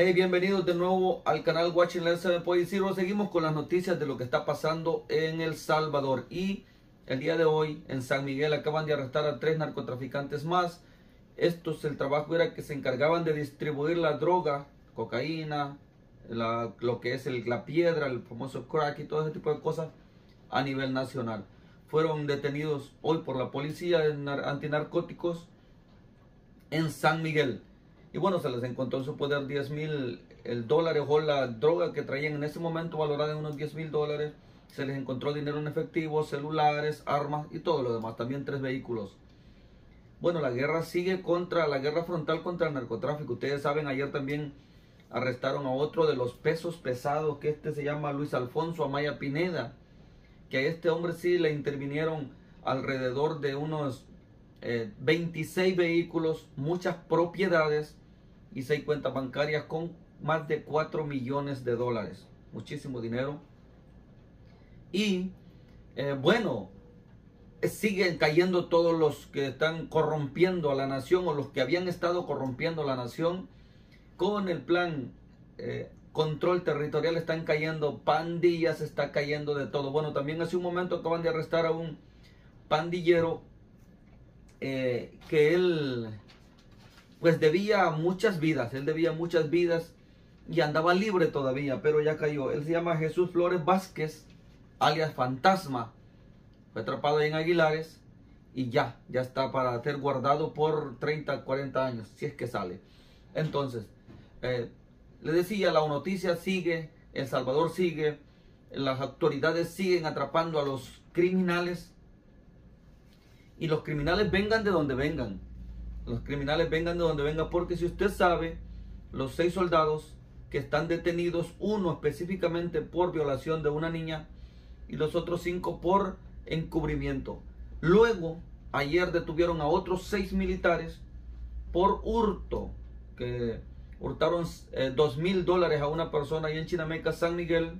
Hey, bienvenidos de nuevo al canal Watch and Learn 7.0. Seguimos con las noticias de lo que está pasando en El Salvador. Y el día de hoy en San Miguel acaban de arrestar a 3 narcotraficantes más. El trabajo era que se encargaban de distribuir la droga, cocaína, lo que es la piedra, el famoso crack y todo ese tipo de cosas a nivel nacional. Fueron detenidos hoy por la policía antinarcóticos en San Miguel. Y bueno, se les encontró en su poder $10,000 o la droga que traían en ese momento valorada en unos $10,000. Se les encontró dinero en efectivo, celulares, armas y todo lo demás. También 3 vehículos. Bueno, la guerra sigue la guerra frontal contra el narcotráfico. Ustedes saben, ayer también arrestaron a otro de los pesos pesados, que se llama Luis Alfonso Amaya Pineda. Que a este hombre sí le intervinieron alrededor de unos 26 vehículos, muchas propiedades y 6 cuentas bancarias con más de $4 millones. Muchísimo dinero. Y bueno, siguen cayendo todos los que están corrompiendo a la nación, o los que habían estado corrompiendo a la nación con el plan control territorial. Están cayendo pandillas, está cayendo de todo. Bueno, también hace un momento acaban de arrestar a un pandillero que él pues debía muchas vidas, y andaba libre todavía, pero ya cayó. Él se llama Jesús Flores Vázquez, alias Fantasma. Fue atrapado ahí en Aguilares y ya está para ser guardado por 30, 40 años, si es que sale. Entonces, le decía, la noticia sigue, El Salvador sigue, las autoridades siguen atrapando a los criminales. Y los criminales vengan de donde vengan. Porque si usted sabe, los 6 soldados que están detenidos, uno específicamente por violación de una niña y los otros 5 por encubrimiento. Luego, ayer detuvieron a otros 6 militares por hurto, que hurtaron $2,000 a una persona ahí en Chinameca, San Miguel.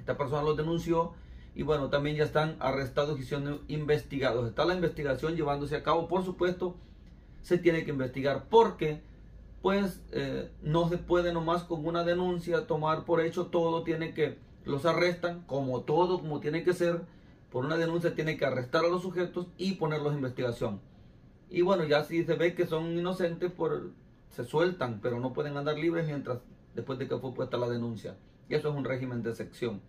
Esta persona los denunció. Y bueno, también ya están arrestados y son investigados. Está la investigación llevándose a cabo. Por supuesto, se tiene que investigar, porque pues no se puede nomás con una denuncia tomar por hecho todo. Los arrestan, como todo, como tiene que ser. Por una denuncia tiene que arrestar a los sujetos y ponerlos en investigación. Y bueno, ya si se ve que son inocentes, se sueltan, pero no pueden andar libres después de que fue puesta la denuncia. Y eso es un régimen de excepción.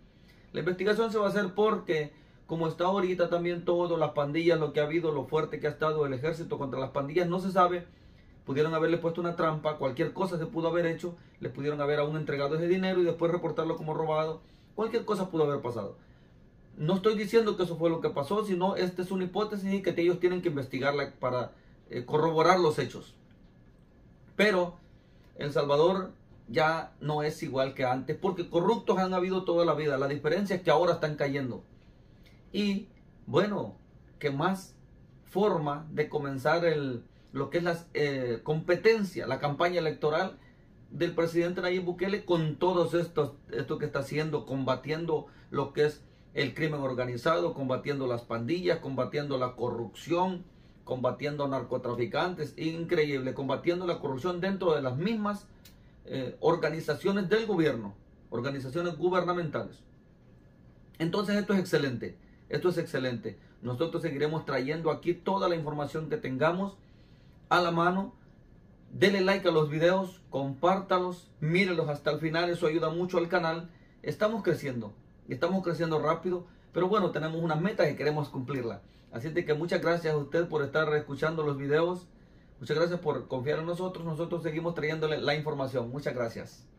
La investigación se va a hacer porque, como está ahorita también todo, las pandillas, lo que ha habido, lo fuerte que ha estado el ejército contra las pandillas, no se sabe. Pudieron haberle puesto una trampa, cualquier cosa se pudo haber hecho, les pudieron haber aún entregado ese dinero y después reportarlo como robado, cualquier cosa pudo haber pasado. No estoy diciendo que eso fue lo que pasó, sino esta es una hipótesis y que ellos tienen que investigarla para corroborar los hechos. Pero El Salvador ya no es igual que antes, porque corruptos han habido toda la vida. La diferencia es que ahora están cayendo. Y bueno, que más forma de comenzar lo que es la competencia, la campaña electoral del presidente Nayib Bukele, con todos esto que está haciendo, combatiendo lo que es el crimen organizado, combatiendo las pandillas, combatiendo la corrupción, combatiendo a narcotraficantes, increíble, combatiendo la corrupción dentro de las mismas organizaciones del gobierno, organizaciones gubernamentales. Entonces esto es excelente, Nosotros seguiremos trayendo aquí toda la información que tengamos a la mano. Denle like a los videos, compártalos, mírenlos hasta el final, eso ayuda mucho al canal. Estamos creciendo, rápido, pero bueno, tenemos unas metas y queremos cumplirlas. Así que muchas gracias a usted por estar escuchando los videos. Muchas gracias por confiar en nosotros. Nosotros seguimos trayéndole la información. Muchas gracias.